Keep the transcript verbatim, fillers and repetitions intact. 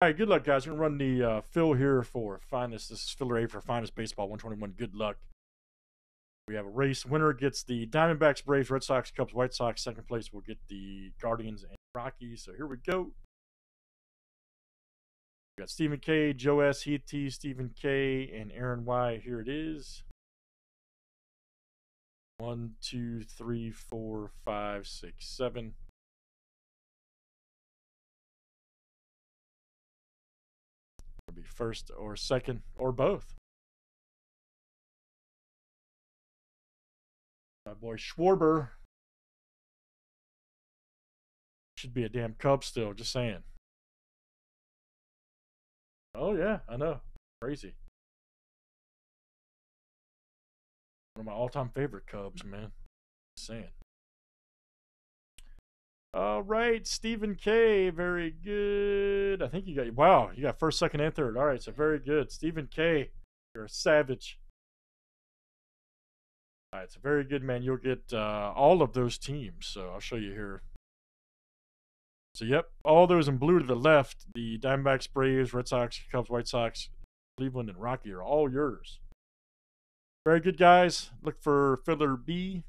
All right, good luck, guys. We're going to run the uh, fill here for Finest. This is Filler A for Finest Baseball one twenty-one. Good luck. We have a race. Winner gets the Diamondbacks, Braves, Red Sox, Cubs, White Sox. Second place will get the Guardians and Rockies. So here we go. We got Stephen K, Joe S, Heath T, Stephen K, and Aaron Y. Here it is. One, two, three, four, five, six, seven. It'll be first or second or both. My boy Schwarber should be a damn Cub still. Just saying. Oh yeah, I know. Crazy. One of my all-time favorite Cubs, man. Just saying. All right, Stephen K. Very good. I think you got, wow, you got first, second, and third. All right, so very good. Stephen K, you're a savage. All right, so very good, man. You'll get uh, all of those teams. So I'll show you here. So, yep, all those in blue to the left, the Diamondbacks, Braves, Red Sox, Cubs, White Sox, Cleveland, and Rocky are all yours. Very good, guys. Look for Filler B.